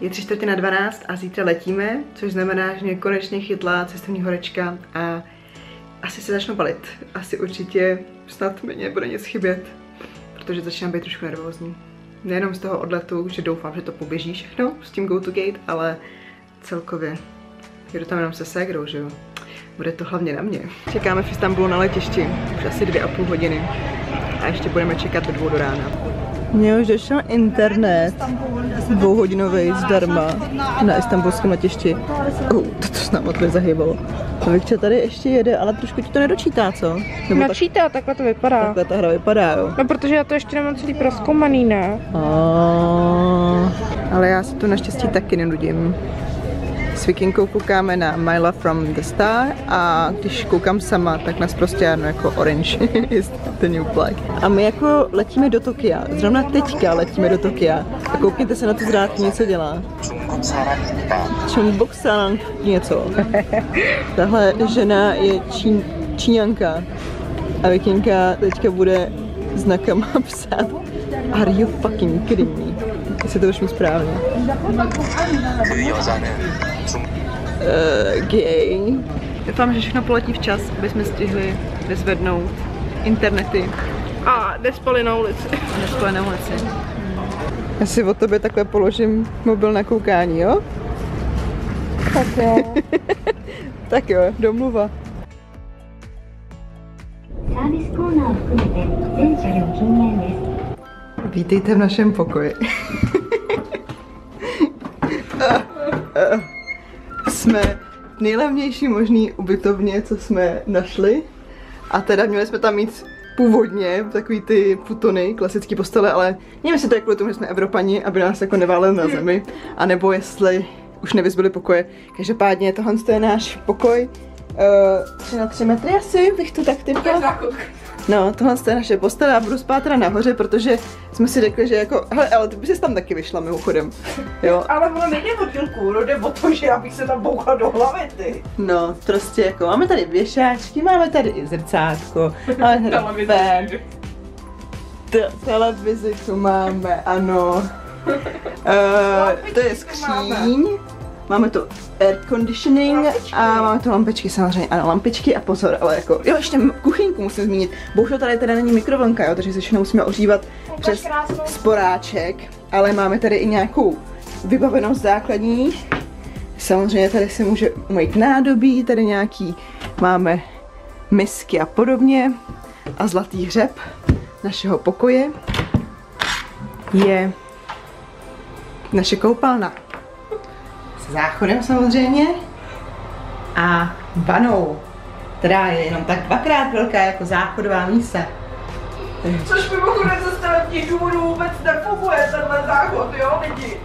Je 11:45 a zítra letíme, což znamená, že mě konečně chytla cestovní horečka a asi se začnu balit. Asi určitě snad mě bude něco chybět, protože začínám být trošku nervózní. Nejenom z toho odletu, že doufám, že to poběží všechno s tím go to gate, ale celkově. Jedu tam jenom se ségrou, že jo? Bude to hlavně na mě. Čekáme v Istanbulu na letišti už asi 2,5 hodiny a ještě budeme čekat do 2 do rána. Mně už došel internet 2hodinový zdarma na istanbulském letišti. To s námi to zahýbalo. Vikča tady ještě jede, ale trošku ti to nedočítá, co? Nebo načítá, takhle to vypadá. Takhle ta hra vypadá, jo. No protože já to ještě nemám celý prozkoumaný, ne? Ale já se tu naštěstí taky nenudím. S Vikinkou koukáme na My Love from the Star a když koukám sama, tak nás prostě jarno jako Orange is the new black. A my jako letíme do Tokia, zrovna teďka letíme do Tokia a koukněte se na tu zrátní, co dělá. Chumboxang něco. Tahle žena je Číňanka a Vikinka teďka bude znakama psát Are you fucking kidding me? Jestli to už mi správně. Gay. Doufám, že všechno poletí včas, aby jsme stihli vyzvednout internety. A nespali na ulici. Já si od tebe takhle položím mobil na koukání, jo? Tak jo. Tak jo, domluva. Vítejte v našem pokoji. Jsme v nejlevnější možný ubytovně, co jsme našli. A teda měli jsme tam mít původně takový ty futony, klasický postele, ale nevím, jestli to je kvůli tomu, že jsme Evropani, aby nás jako neváleli na zemi. A nebo jestli už nevyzbyli pokoje. Každopádně tohle je náš pokoj. 3x3 metry asi, bych to tak typla. No, tohle je naše postele a budu spát teda nahoře, protože jsme si řekli, že jako, hele, ale ty bys tam taky vyšla mimochodem, jo. Ale ono nejde o dílku, ono jde o to, že já bych se tam bouchla do hlavy, ty. No, prostě jako, máme tady věšáčky, máme tady i zrcátko, máme tady pen. Televizi tu máme, ano. To je skříň. Máme tu air conditioning lampičky. A máme tu lampičky samozřejmě, ano, lampičky a pozor, ale jako, jo, ještě kuchyňku musím zmínit. Bohužel tady teda není mikrovlnka, jo, takže se všechno musíme ohřívat přes sporáček, ale máme tady i nějakou vybavenost základní. Samozřejmě tady si může umýt nádobí, tady nějaký máme misky a podobně a zlatý hřeb našeho pokoje je naše koupelna. Záchodem samozřejmě a vanou, která je jenom tak 2x velká jako záchodová mísa. Což mimochodem ze stavebních důvodů vůbec nefunguje tenhle záchod, jo lidi?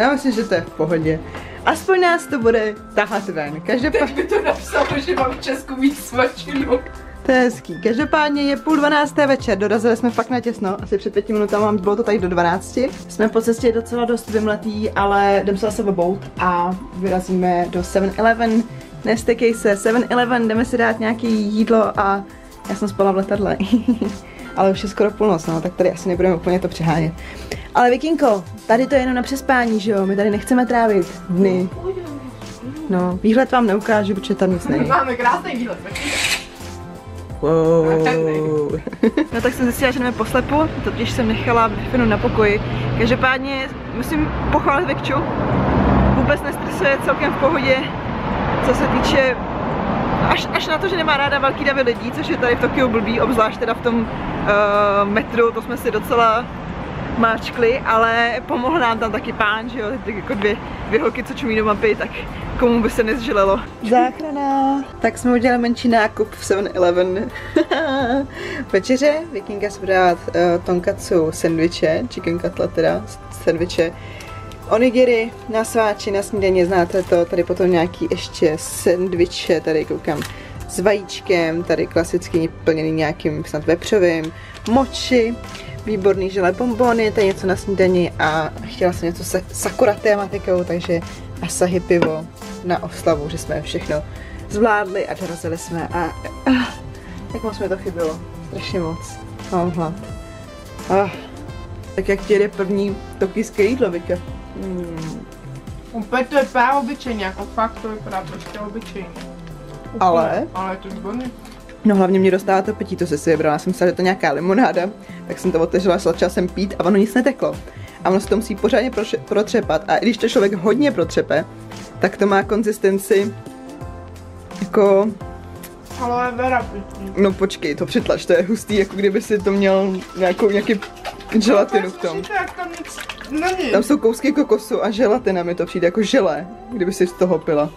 Já myslím, že to je v pohodě. Aspoň nás to bude tahat ven. Teď by to napsalo, že mám v Česku víc svačinu. To je hezký. Každopádně je 11:30 večer, dorazili jsme fakt natěsno, asi před 5 minutami, bylo to tady do 12. Jsme po cestě dost vymletý, ale jdeme se zase obout a vyrazíme do 7-Eleven. Nestekej se, 7-Eleven, jdeme si dát nějaké jídlo a já jsem spala v letadle. Ale už je skoro půlnoc, no, tak tady asi nebudeme úplně to přehánět. Ale Vikinko, tady to je jenom na přespání, že jo? My tady nechceme trávit dny. No, výhled vám neukážu, protože tam nic není. Máme krásný výhled. Wow. No tak jsem zjistila, že jdeme po slepu, totiž jsem nechala Bifinu na pokoji. Každopádně musím pochválit Vikču. Vůbec nestresuje, celkem v pohodě, co se týče až na to, že nemá ráda velký davy lidí, což je tady v Tokiu blbý, obzvlášť teda v tom metru, to jsme si docela máčkli, ale pomohl nám tam taky pán, že jo, tak jako dvě holky, co čumí do mapy, tak komu by se nezželelo. Záchrana! Tak jsme udělali menší nákup v 7-Eleven. Večeře Vikinka si bude dát tonkatsu sendviče, chicken cutlet teda, sendviče, onigiri na sváči, na snídaně, znáte to, tady potom nějaký ještě sendviče, tady koukám s vajíčkem, tady klasicky plněný nějakým snad vepřovým, moči, výborný želé bonbony, tady něco na snídani a chtěla jsem něco se sakura tématikou, takže Asahi pivo na oslavu, že jsme všechno zvládli a dorazili jsme a jak moc mi to chybilo, strašně moc, mám hlad. Tak jak ti jde první tokijské jídlo, Vika? Úplně to vypadá obyčejně, jako fakt to vypadá prostě obyčejně. Úplně, ale to výborně. No hlavně mě dostala to pití, to si vybrala, jsem myslela, že to nějaká limonáda, tak jsem to otevřela, začala jsem pít a ono nic neteklo. A ono se to musí pořádně protřepat a i když to člověk hodně protřepe, tak to má konzistenci jako... Aloe vera pití. No počkej, to přitlač, to je hustý, jako kdyby si to měl nějaký želatinu v tom. Tam jsou kousky kokosu a želatina, mi to přijde jako želé, kdyby si z toho pila.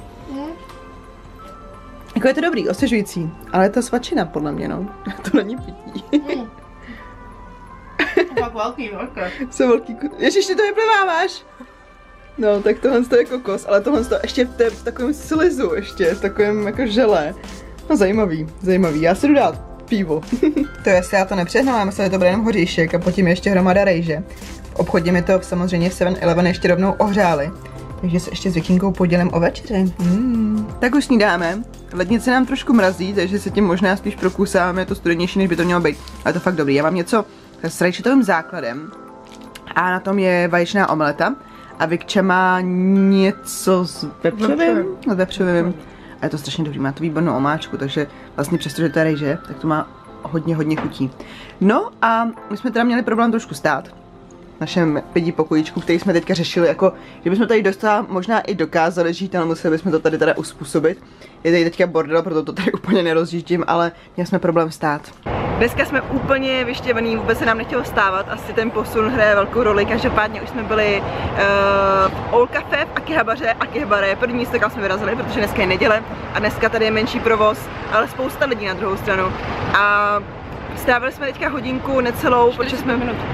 Jako je to dobrý, osvěžující, ale je to svačina podle mě, no. To není pití. Tak velký, velké. Jsou velký, ježiš, ty to vypliváváš. No, tak tohle je kokos, ale tohle je ještě v takovém slizu, ještě v takovém jako želé. No zajímavý, zajímavý, já si jdu dát pivo. To jestli já to nepřehnala, myslím, že to bude jenom hoříšek a potom ještě hromada rejže. V obchodě mi to samozřejmě v 7-Eleven ještě rovnou ohřáli. Takže se ještě s Vikinkou podělím o večeři. Tak už snídáme. Lednice nám trošku mrazí, takže se tím možná spíš prokusáváme, je to studenější, než by to mělo být. Ale to fakt dobrý. Já mám něco s rajčitovým základem a na tom je vaječná omleta a Vikče má něco s vepřovým. A je to strašně dobrý, má to výbornou omáčku, takže vlastně přestože to je rejže, tak to má hodně chutí. No a my jsme teda měli problém trošku stát v našem pidí pokojíčku, který jsme teďka řešili, jako kdybychom tady dostala možná i dokázali žít, ale museli bychom to tady teda uspůsobit. Je tady teďka bordel, proto to tady úplně nerozjíždím, ale měli jsme problém stát. Dneska jsme úplně vyštěvený, vůbec se nám nechtělo vstávat, asi ten posun hraje velkou roli, každopádně už jsme byli v Owl Café v Akihabaře. Akihabara je první místo, kam jsme vyrazili, protože dneska je neděle a dneska tady je menší provoz, ale spousta lidí na druhou stranu. A strávili jsme teďka hodinku necelou,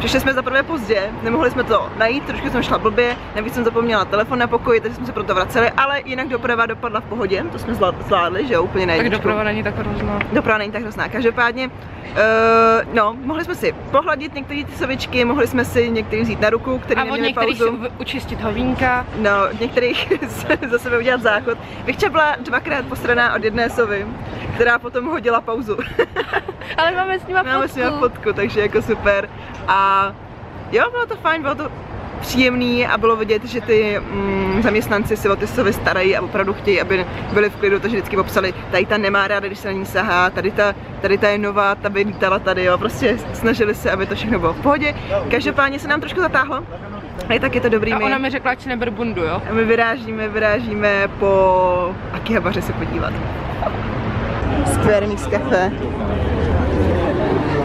protože jsme zaprvé pozdě, nemohli jsme to najít, trošku jsem šla blbě, navíc jsem zapomněla telefon na pokoji, takže jsme se proto vraceli, ale jinak doprava dopadla v pohodě, to jsme zvládli, že jo, úplně na jedničku. Tak doprava není tak hrozná. Doprava není tak hrozná, každopádně, no, mohli jsme si pohladit některé ty sovičky, mohli jsme si některý vzít na ruku, který neměli pauzu. A od některých učistit hovínka. No, od některých za sebe udělat záchod. Vikča byla dvakrát postraná od jedné sovy, která potom hodila pauzu. Ale máme s nima fotku, takže jako super. A jo, bylo to fajn, bylo to příjemný a bylo vidět, že ty zaměstnanci se o ty sovy starají a opravdu chtějí, aby byli v klidu, takže vždycky popsali, tady ta nemá ráda, když se na ní sahá, tady ta je nová, ta by lítala tady, jo, prostě snažili se, aby to všechno bylo v pohodě. Každopádně se nám trošku zatáhlo, ale tak je to dobrý. A ona mi řekla, ať si neber bundu, jo? A my vyrážíme po Akihabaře se podívat. Square Enix Café.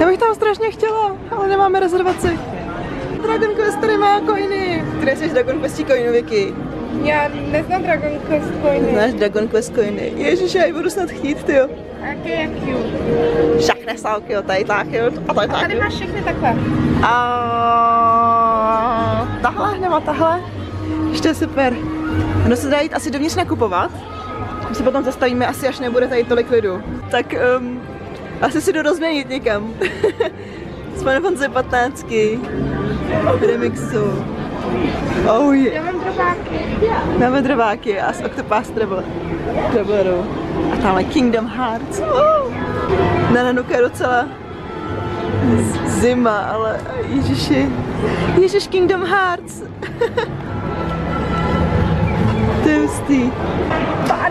Já bych tam strašně chtěla, ale nemáme rezervaci. Dragon Quest tady má coiny. Ty nejseš Dragon Questí coinu, Vicky. Já neznám Dragon Quest coiny. Znáš Dragon Quest coiny? Ježíš, já ji budu snad chtít, tyjo. Jaké je cute. Všechny sálky, jo, tady tak, jo, a tady tak. A tady máš všechny takhle. A tahle, nebo tahle? Ještě super. Ono se dá jít asi dovnitř nakupovat. My se potom zastavíme, asi až nebude tady tolik lidu. Tak asi si jdu rozměnit někam. Jsme na konci 15. Remixu. Oh yeah. Já mám drobáky. Máme drobáky a z Octopath Traveleru. A tamhle Kingdom Hearts. Oh. Na Nanuka je docela zima, ale ježiši. Ježiš Kingdom Hearts. To je hustý.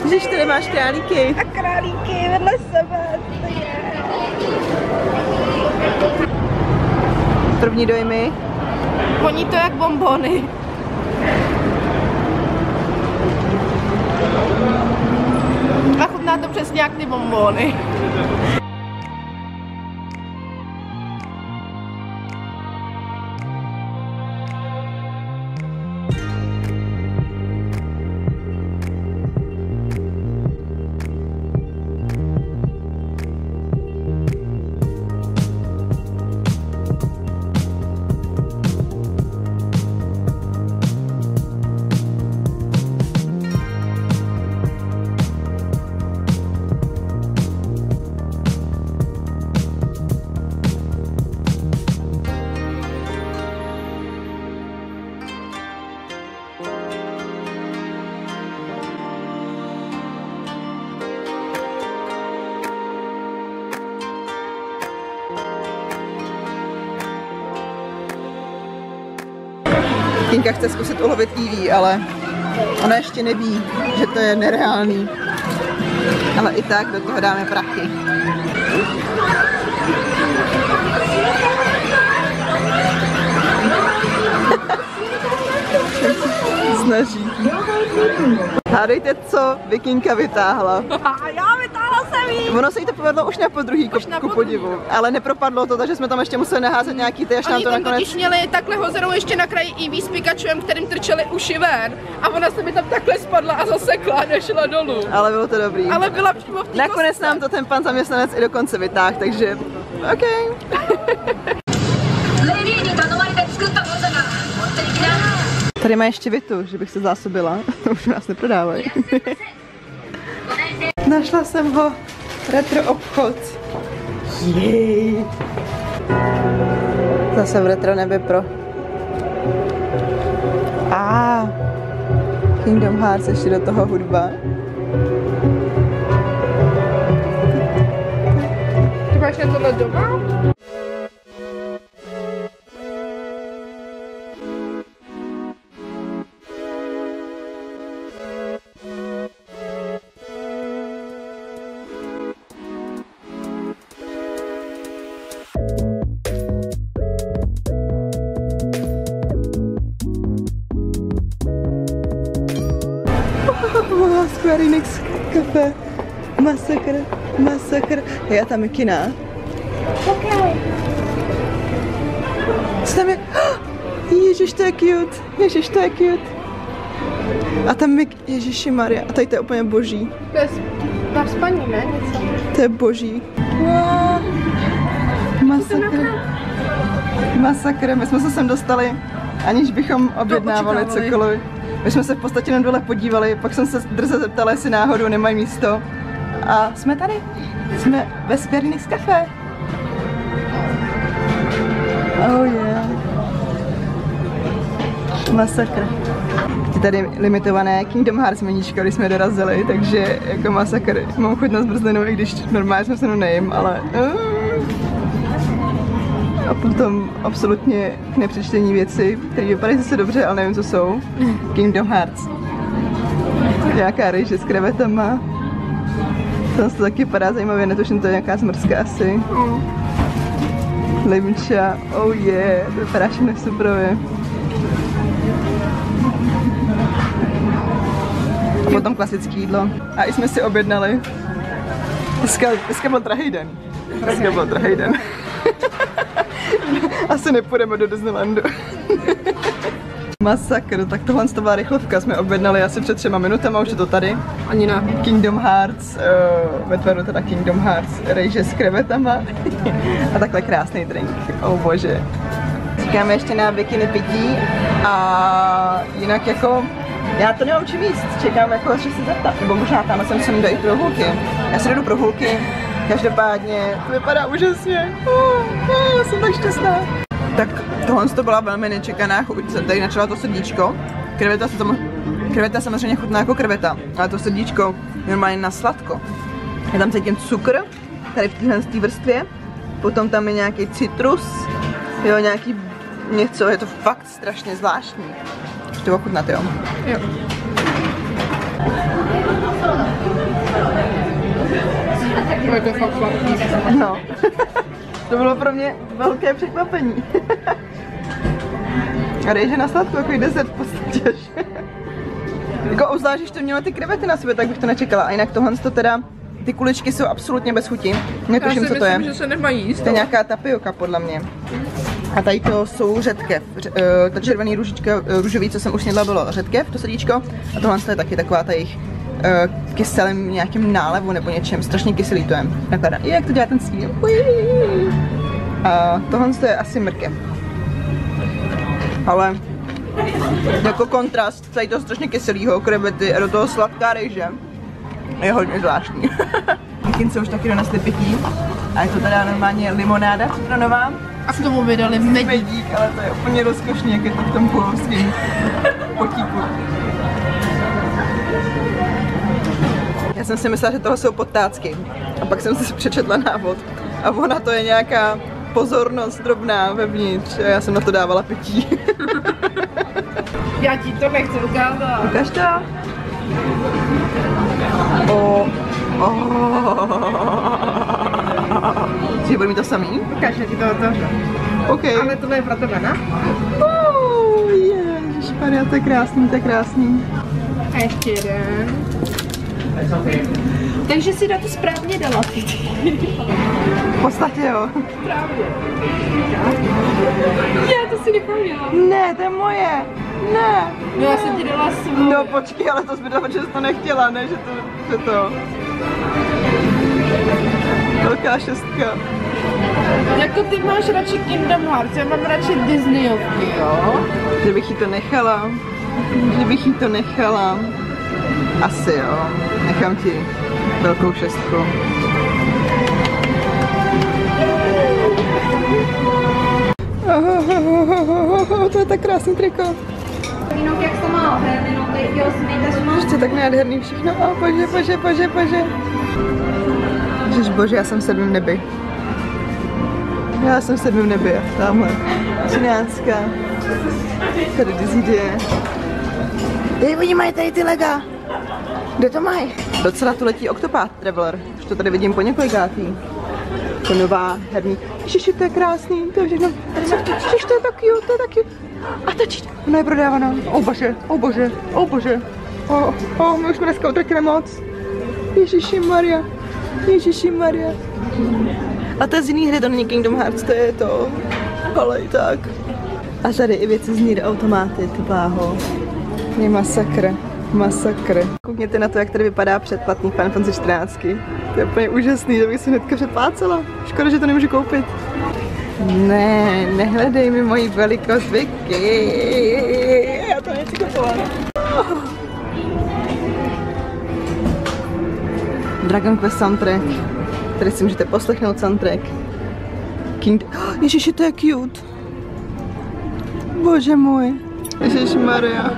Ježiš, tady máš králíky. A králíky vedle sebe. První dojmy. Voní to jak bonbony. A chutná to přesně jak ty bonbony. Tinka chce zkusit ulovit Eevee, ale ona ještě neví, že to je nereálný. Ale i tak do toho dáme prachy. Snaží. Hádejte, co Vikinka vytáhla. Já vytáhla jsem jí. Ono se jí to povedlo už na podruhý, ku podivu. Ale nepropadlo to, takže jsme tam ještě museli naházet nějaký ty, až nám to nakonec... Oni měli takhle hozerou ještě na kraji Eevee s Pikachuem, kterým trčeli uši ven. A ona se mi tam takhle spadla a zasekla, nešla dolů. Ale bylo to dobrý. Ale byla přímo v té nakonec kostce. Nám to ten pan zaměstnanec i dokonce vytáhl, takže... OK. Tady má ještě větu, že bych se zásobila. Už nás neprodávají. Našla jsem ho. Retro obchod. Jej. Zase v retro nebe pro. A Kingdom Hearts ještě do toho hudba. Ty máš na tohle doma? Square Enix Café. Masakr, masakr. Hej, a tam je kina. Okay. Co tam je? Ježiš, to je cute. Ježiš, to je cute. A tam je, Ježiši Maria, a tady to je úplně boží. To je na spaní, ne? Něco. To je boží. Wow. Masakr. Masakr, my jsme se sem dostali, aniž bychom objednávali cokoliv. My jsme se v podstatě jenom dole podívali, pak jsem se drze zeptala, jestli náhodou nemají místo. A jsme tady. Jsme ve Square Enix Café. Oh yeah. Masakr. Je tady limitované Kingdom Hearts meníčko, když jsme dorazili, takže jako masakr. Mám chuť na zmrzlinu, i když normálně jsme se nejím, ale... A potom absolutně k nepřečtení věci, které vypadají zase dobře, ale nevím, co jsou. Kingdom Hearts. Nějaká rejže s krevetama. Tam se taky padá zajímavě, netuším, to je nějaká zmrzka asi. Limča, oh yeah, to vypadá všechno v suprově. A potom klasické jídlo. A i jsme si objednali. Dneska byl drahý den. Dneska byl drahý den. Asi nepůjdeme do Disneylandu. Masakr, tak tohle to byla rychlovka, jsme objednali asi před 3 minutami, už je to tady. Ani na Kingdom Hearts, ve tvaru teda Kingdom Hearts, rejže s krevetama. A takhle krásný drink, oh bože. Čekáme ještě na bikini pití a jinak jako, já to nemám čím jíst, čekám jako, že se zeptat. Nebo možná tam jsem dojít pro hulky. Já se jdu pro hulky. Každopádně to vypadá úžasně, já jsem tak šťastná. Tak tohle to byla velmi nečekaná chuť, jsem tady načala to srdíčko. Kreveta samozřejmě chutná jako kreveta, ale to srdíčko normálně na sladko. Já tam cítím cukr, tady v téhle vrstvě, potom tam je nějaký citrus, jo, nějaký něco, je to fakt strašně zvláštní. Ještě ochutnat, jo? Jo. To fakt sladký. No. To bylo pro mě velké překvapení. A rejže na sladku, jako 10 v podstatě. Jako obzvlášť, když to mělo ty krevety na sobě, tak bych to nečekala. A jinak tohle to teda, ty kuličky jsou absolutně bez chuti. Netuším, co to je. Já si myslím, že se nemají jíst. To je nějaká tapioka, podle mě. A tady to jsou řetkev. Ta červený růžový, co jsem už snědla, bylo řetkev, to srdíčko. A tohle je taky taková ta jejich kyselým nějakým nálevu nebo něčem, strašně kyselý to je. Nakládá. Jak to dělá ten stíl? A tohle je asi mrkev. Ale jako kontrast tady toho strašně kyselého krevety a do toho sladká rejže je hodně zvláštní. Kince už taky donesli pití a je to teda normálně limonáda citronová. A k tomu vydali medík, ale to je úplně rozkošný, jak je to v tom půlovském potíku. Já jsem si myslela, že toho jsou podtácky. A pak jsem si přečetla návod. A ona to je nějaká pozornost drobná vevnitř. A já jsem na to dávala pití. Já ti to nechci ukázat. Ukaž to. Čiže bude mít to samý? Ukaž, já ti to otevřu. Okay. Ale tohle je pro tebe, ne? Ježišmarja, to je krásný, to je krásný. A ještě jeden. Takže si na to správně dala ty. V podstatě jo. Správně. Já to si nepověděla. Ne, to je moje. Ne. No já jsem ti dala svůj. No počkej, ale to jsi mi dala, že jsi to nechtěla, ne? Že to. Velká šestka. Jako ty máš radši Kingdom Hearts, já mám radši Disneyovky, jo? Kdybych jí to nechala. Asi jo, nechám ti velkou šestku. To je tak krásný triko. Jak to má? Ještě tak nádherný všechno. Bože. Ježišbože, já jsem v sedmém nebi. Tamhle. 13. Tady Disney. Dej, oni mají tady ty lega. Kde to mají? Docela tu letí Octopath Traveler. Už to tady vidím po několikátý. To nová herní. Ježiši, to je krásný, to je všechno. Ježiš, to je tak cute, A tačí, ono je prodávaná. Oh bože. My už jsme dneska utratili moc. Ježiši Maria. A to je z jiný hry, to není Kingdom Hearts, to je to. Ale i tak. A tady i věci z Nier Automaty, ty bláho. Je masakr. Koukněte na to, jak tady vypadá předplatný Final Fantasy 14. To je úplně úžasný, to bych si hnedka předplácela. Škoda, že to nemůžu koupit. Ne, nehledej mi moji velikost, Vicky. Já to nechci kupovat. Dragon Quest soundtrack. Tady si můžete poslechnout soundtrack. Ježiši, to je cute. Bože můj. Ježišmarja.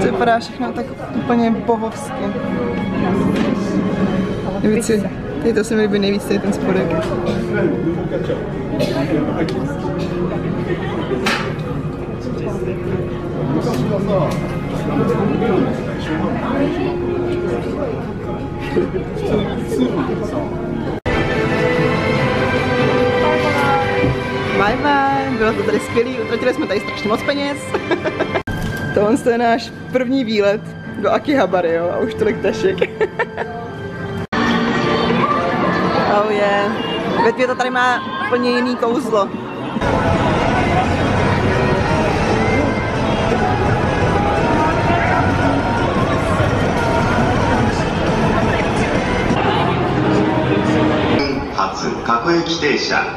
To vypadá všechno tak úplně bohovsky. Tady to se mi líbí nejvíc, tady ten spodek. Bye. Bylo to tady skvělý, utratili jsme tady strašně moc peněz. Tohle je náš první výlet do Akihabary, jo, a už tolik tašek. Větvě to tady má úplně jiný kouzlo.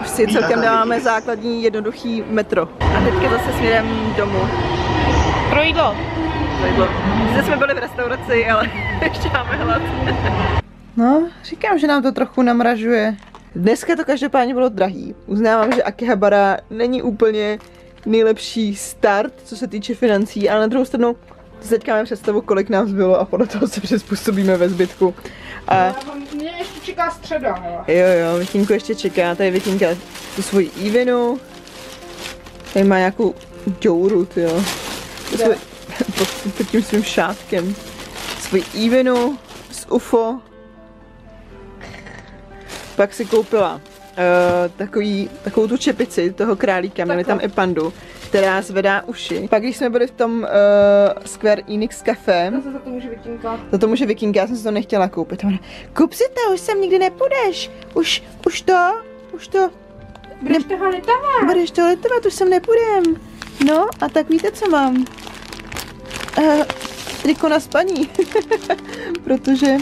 Už si celkem dáváme základní jednoduchý metro. A teďka zase směrem domů. Pro jídlo. Zde jsme byli v restauraci, ale ještě máme hlad. No, říkám, že nám to trochu namražuje. Dneska to každopádně bylo drahý. Uznávám, že Akihabara není úplně nejlepší start, co se týče financí, ale na druhou stranu teďka máme představu, kolik nám zbylo a podle toho se přizpůsobíme ve zbytku. A mě ještě čeká středa, hele. Jo, Větínku ještě čeká, tady Větínka tu svoji Ivinu. Tady má nějakou djouru, tyjo. Pod tím svým šátkem. Svoji Ivinu z UFO. Pak si koupila takovou tu čepici toho králíka, měli tam i pandu, která zvedá uši. Pak když jsme byli v tom Square Enix Café, za to může Vikinka, já jsem si to nechtěla koupit. Kup si to, už sem nikdy nepůjdeš, už to... Budeš toho litovat, už sem nepůjdem. No a tak víte, co mám? Triko na spaní, protože...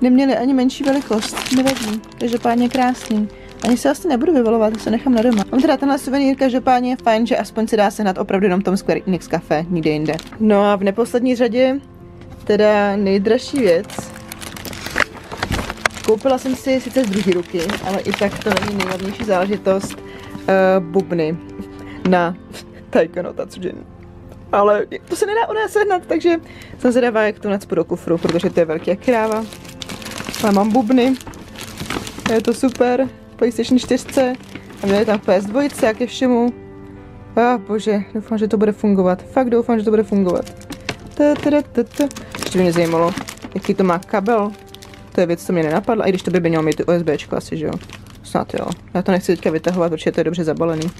Neměli ani menší velikost, nevadí, každopádně krásný. Ani se asi nebudu vyvalovat, to se nechám na doma. Mám teda tenhle suvenýr, každopádně je fajn, že aspoň se dá sehnat opravdu jenom v tom Square Enix Café, nikde jinde. No a v neposlední řadě, teda nejdražší věc. Koupila jsem si sice z druhé ruky, ale i tak to není nejlevnější záležitost, bubny na Taiko no Tatsujin. Ale to se nedá u nás sehnat, takže jsem zvědavá, jak to nacpu do kufru, protože to je velký jak kráva. Ale mám bubny, je to super, PlayStation 4, A měli tam PS2 a ke všemu. Bože, doufám, že to bude fungovat. Fakt doufám, že to bude fungovat. Ještě by mě zajímalo, jaký to má kabel. To je věc, co mě nenapadla, i když to by mělo mít USBčko asi, že jo? Snad jo. Já to nechci teďka vytahovat, určitě to je dobře zabalený.